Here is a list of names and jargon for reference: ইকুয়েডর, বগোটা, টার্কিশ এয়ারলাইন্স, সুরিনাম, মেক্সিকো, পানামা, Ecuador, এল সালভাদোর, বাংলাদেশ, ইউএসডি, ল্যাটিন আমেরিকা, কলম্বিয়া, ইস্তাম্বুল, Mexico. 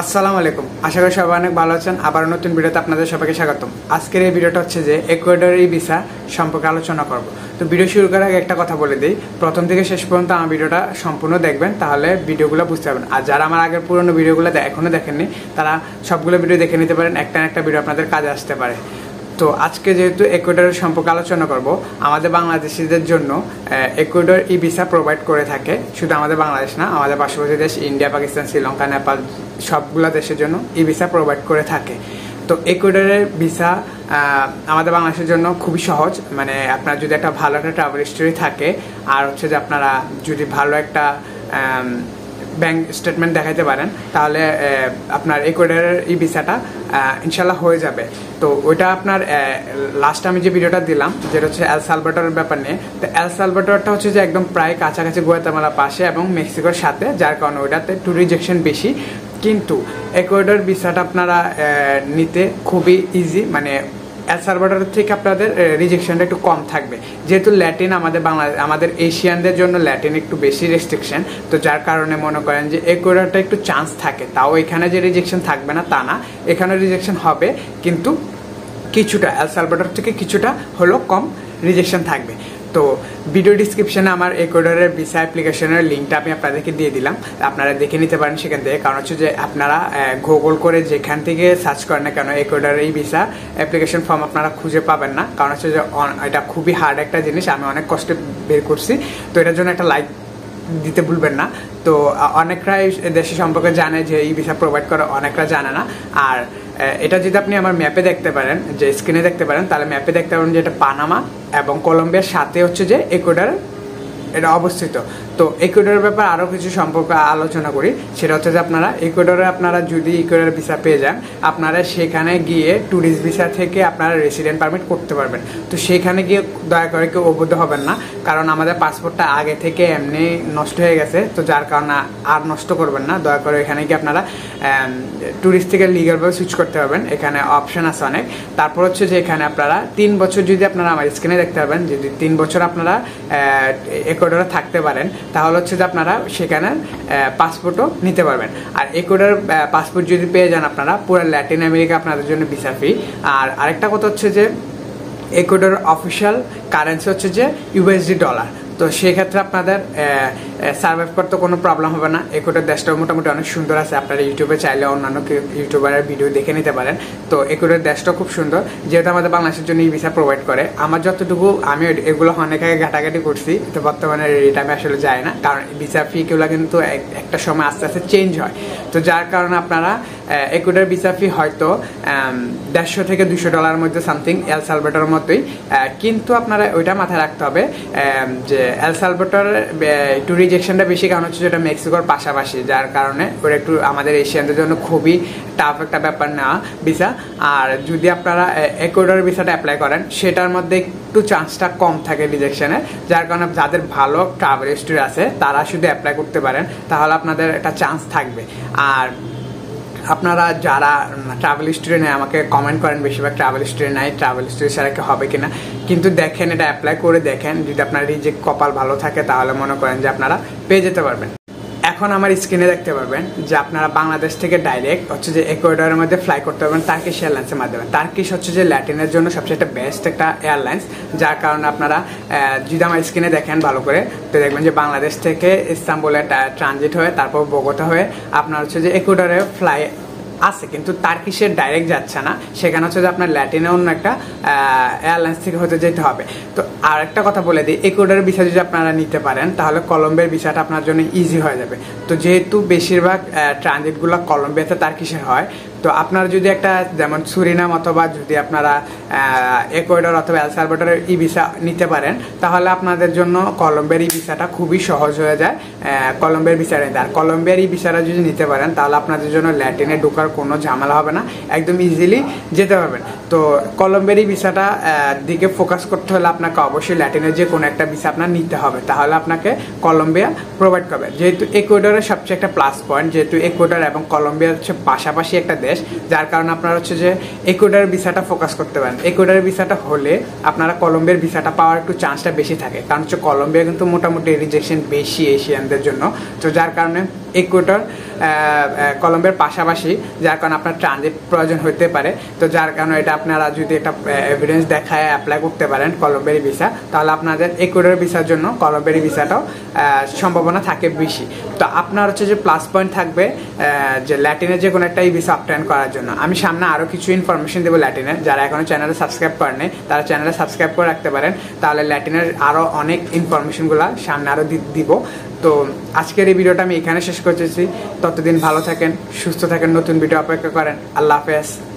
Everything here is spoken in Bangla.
अस्सलामु आलैकुम आशा करी सबाई अनेक भालो आछेन आबार नतून भिडियोते आपनादेर सबाइके स्वागतम। आजकेर एई भिडियोटा हच्छे जे इक्वेडरेर भिसा सम्पर्के आलोचना करब। तो भिडियो शुरू करार आगे एकटा कथा बोले देई, प्रथम थेके शेष पर्यन्त आमार भिडियोटा सम्पूर्ण देखबेन, ताहले भिडियोगुलो बुझते पारबेन। आर जारा आमार आगेर पुरानो भिडियोगुलो एखोनो देखেননি तारा सबगुलो भिडियो देखे निते पारेन, एकटा ना एकटा भिडियो आपनादेर काजे आसते पारे। तो आज के जेहेतु इक्वेडर सम्पर्के आलोचना करब, आमादेर बांग्लादेशीदेर जन्य इक्वेडर ई भिसा प्रोवाइड करे थाके, शुधु आमादेर बांग्लादेश ना, आमादेर पार्श्ववर्ती देश इंडिया, पाकिस्तान, श्रीलंका, नेपाल सबगुला देशेर जन्य ई भिसा प्रोवाइड करे थाके। तो इक्वेडरेर भिसा आमादेर बांग्लादेशेर जन्य खुबই सहज, माने आपनार जोदि एकटा भालो एकटा ट्रावेल हिस्ट्री थाके आर होच्छे जे आपनारा जोदि भालो एकटा बैंक स्टेटमेंट देखाते पारेन ताहले आपनार इक्वेडरेर ई भिसाटा इनशाल्लाह हो जाबे। तो ओइटा आपनार लास्ट आमि जे भिडियोटा दिलाम जेटा होच्छे एल सालभादोरेर ब्यापार निये, तो एल सालभादोरटा होच्छे जे एकदम प्राय काछाकाछि गुयातेमाला पाशे एबं मेक्सिकोर साथे, जार कारणे ओइटाते टू रिजेक्शन बेशि, किन्तु इक्वेडर भिसाटा आपनारा निते खुबই इजी, माने एल सालभादोर थेके आपनादेर रिजेक्शनटा एकटु कम थाकबे, जेहेतु लैटिन आमादेर एशियानदेर जन्य लैटिन एकटु बेशि रेस्ट्रिक्शन, तो जार कारणे मने करेन जे इक्वेडरटा एकटु चान्स थाके, ताओ एखाने जे रिजेक्शन थाकबे ना ता ना, एखाने रिजेक्शन होबे किन्तु কিছুটা एल सालभादोर थेके কিছুটা হলো कम रिजेक्शन थाकबे। तो भिडियो डिस्क्रिपशने आमार इक्वेडरेर भिसा एप्लिकेशनेर लिंकटा आमि आपनादेरके दिए दिलाम, आपनारा देखे निते पारेन सेखान থেকে, कारण হচ্ছে যে আপনারা গুগল করে যেখান থেকে সার্চ করেন না কেন ইকুয়েডরের এই ভিসা অ্যাপ্লিকেশন ফর্ম আপনারা খুঁজে পাবেন না, কারণ হচ্ছে যে এটা খুবই হার্ড একটা জিনিস, আমি অনেক কষ্টে বের করছি, তো এটার জন্য একটা লাইক দিতে ভুলবেন না। তো অনেকরাই দেশের সম্পর্কে জানে যে এই ভিসা প্রোভাইড করে, অনেকরা জানে না। আর এটা যদি আপনি আমার ম্যাপে দেখতে পারেন, যে স্ক্রিনে দেখতে পারেন, তাহলে ম্যাপে দেখতে পারেন যে এটা পানামা এবং কলম্বিয়ার সাথে হচ্ছে যে ইকুয়েডর এটা অবস্থিত। তো ইকুয়েডরের ব্যাপারে আরও কিছু সম্পর্কে আলোচনা করি, সেটা হচ্ছে যে আপনারা ইকুয়েডরে আপনারা যদি ইকুয়েডরের ভিসা পেয়ে যান, আপনারা সেখানে গিয়ে ট্যুরিস্ট ভিসা থেকে আপনারা রেসিডেন্ট পারমিট করতে পারবেন। তো সেখানে গিয়ে দয়া করে কেউ অবদ্ধ হবেন না, কারণ আমাদের পাসপোর্টটা আগে থেকে এমনি নষ্ট হয়ে গেছে, তো যার কারণে আর নষ্ট করবেন না। দয়া করে এখানে গিয়ে আপনারা ট্যুরিস্ট থেকে লিগালভাবে সুইচ করতে পারবেন, এখানে অপশান আছে অনেক। তারপর হচ্ছে যে এখানে আপনারা 3 বছর যদি আপনারা আমার স্ক্রিনে দেখতে পারবেন, যদি 3 বছর আপনারা ইকুয়েডরে থাকতে পারেন, তাহলে হচ্ছে যে আপনারা সেখানে পাসপোর্টও নিতে পারবেন। আর ইকুয়েডরের পাসপোর্ট যদি পেয়ে যান আপনারা, পুরো ল্যাটিন আমেরিকা আপনাদের জন্য ভিসা ফ্রি। আর আরেকটা কথা হচ্ছে যে ইকুয়েডরের অফিশিয়াল কারেন্সি হচ্ছে যে ইউএসডি ডলার, তো সেই ক্ষেত্রে আপনাদের সার্ভাইভ করতে কোনো প্রবলেম হবে না। ইকুয়েডর দেশটা মোটামুটি অনেক সুন্দর আছে, আপনারা ইউটিউবে চাইলে অন্যান্য ইউটিউবারের ভিডিও দেখে নিতে পারেন। তো ইকুয়েডর দেশটা খুব সুন্দর, যেহেতু আমাদের বাংলাদেশের জন্য এই ভিসা প্রোভাইড করে। আমার যতটুকু আমি এগুলো অনেক আগে ঘাটাঘাটি করছি, তো বর্তমানে এটা আমি আসলে যাই না, কারণ ভিসা ফি কেউলা কিন্তু একটা সময় আস্তে আস্তে চেঞ্জ হয়, তো যার কারণে আপনারা ইকুয়েডর ভিসা ফি হয়তো $150 থেকে $200 মধ্যে সামথিং এল সালভাদোরের মতোই, কিন্তু আপনারা ওইটা মাথায় রাখতে হবে যে এল সালভাদোর একটু রিজেকশনটা বেশি, কারণ হচ্ছে যেটা মেক্সিকোর পাশাপাশি, যার কারণে ওটা একটু আমাদের এশিয়ানদের জন্য খুবই টাফ একটা ব্যাপার নেওয়া ভিসা। আর যদি আপনারা ইকুয়েডর ভিসাটা অ্যাপ্লাই করেন, সেটার মধ্যে একটু চান্সটা কম থাকে রিজেকশনে, যার কারণে যাদের ভালো ট্রাভেল হিস্ট্রি আছে তারা শুধু অ্যাপ্লাই করতে পারেন, তাহলে আপনাদের একটা চান্স থাকবে। আর আপনারা যারা ট্রাভেল হিস্ট্রি নেয় আমাকে কমেন্ট করেন, বেশিরভাগ ট্রাভেল হিস্ট্রি নেয়, ট্রাভেল হিস্ট্রি ছাড়া কি হবে কি না, কিন্তু দেখেন এটা অ্যাপ্লাই করে দেখেন, যদি আপনার রিজেক্ট কপাল ভালো থাকে তাহলে মনে করেন যে আপনারা পেয়ে যেতে পারবেন। এখন আমার স্ক্রিনে দেখতে পারবেন যে আপনারা বাংলাদেশ থেকে ডাইরেক্ট হচ্ছে যে ইকুয়েডরের মধ্যে ফ্লাই করতে পারবেন টার্কিশ এয়ারলাইন্সের মাধ্যমে। টার্কিশ হচ্ছে যে ল্যাটিনের জন্য সবচেয়ে একটা বেস্ট একটা এয়ারলাইন্স, যার কারণে আপনারা যদি আমার স্ক্রিনে দেখেন ভালো করে, তো দেখবেন যে বাংলাদেশ থেকে ইস্তাম্বুলে ট্রানজিট হয়ে তারপর বগোটা হয়ে আপনার হচ্ছে যে ইকুয়েডরে ফ্লাই আছে, কিন্তু টার্কিশের ডাইরেক্ট যাচ্ছে না, সেখানে হচ্ছে যে আপনার ল্যাটিনে অন্য একটা এয়ারলাইন্স থেকে হতে যেতে হবে। তো আর একটা কথা বলে দিই, ইকুয়েডরের ভিসা যদি আপনারা নিতে পারেন তাহলে কলম্বিয়ার ভিসাটা আপনার জন্য ইজি হয়ে যাবে। তো যেহেতু বেশিরভাগ ট্রানজিটগুলো কলম্বিয়াতে টার্কিশের হয়, তো আপনারা যদি একটা যেমন সুরিনাম অথবা যদি আপনারা ইকুয়েডর অথবা এল সালভাদোরের ই ভিসা নিতে পারেন, তাহলে আপনাদের জন্য কলম্বিয়ার ই ভিসাটা খুবই সহজ হয়ে যায় কলম্বিয়ার ভিসা নিতে। আর কলম্বিয়ার ই ভিসাটা যদি নিতে পারেন তাহলে আপনাদের জন্য ল্যাটিনে ঢোকার কোনো ঝামেলা হবে না, একদম ইজিলি যেতে পারবেন। তো কলম্বিয়ার ই ভিসাটা দিকে ফোকাস করতে হলে আপনাকে অবশ্যই ল্যাটিনের যে কোনো একটা ভিসা আপনার নিতে হবে, তাহলে আপনাকে কলম্বিয়া প্রোভাইড করবে। যেহেতু ইকুয়েডরের সবচেয়ে একটা প্লাস পয়েন্ট, যেহেতু ইকুয়েডর এবং কলম্বিয়া হচ্ছে পাশাপাশি একটা দেশ, যার কারণে আপনারা হচ্ছে যে ইকুয়েডরের ভিসাটা ফোকাস করতে পারেন। ইকুয়েডরের ভিসাটা হলে আপনারা কলম্বিয়ার ভিসাটা পাওয়ার একটু চান্সটা বেশি থাকে, কারণ হচ্ছে কলম্বিয়া কিন্তু মোটামুটি রিজেকশন বেশি এশিয়ানদের জন্য, তো যার কারণে ইকুয়েডর কলম্বের পাশাপাশি, যার কারণে আপনার ট্রানজিট প্রয়োজন হতে পারে। তো যার কারণে এটা আপনারা যদি একটা এভিডেন্স দেখায় অ্যাপ্লাই করতে পারেন কলম্বের ভিসা, তাহলে আপনাদের ইকুয়েডর ভিসার জন্য কলম্বের ভিসাটাও সম্ভাবনা থাকে বেশি। তো আপনার হচ্ছে যে প্লাস পয়েন্ট থাকবে যে ল্যাটিনের যে কোনো একটা এই ভিসা আপটেন করার জন্য। আমি সামনে আরও কিছু ইনফরমেশন দেবো ল্যাটিনের, যারা এখনও চ্যানেলে সাবস্ক্রাইব করেনি তারা চ্যানেলে সাবস্ক্রাইব করে রাখতে পারেন, তাহলে ল্যাটিনের আরও অনেক ইনফরমেশনগুলো সামনে আরও দিব। তো আজকের এই ভিডিওটা আমি এখানে শেষ করতেছি। ততদিন ভালো থাকেন, সুস্থ থাকেন, নতুন ভিডিও অপেক্ষা করেন। আল্লাহ হাফেজ।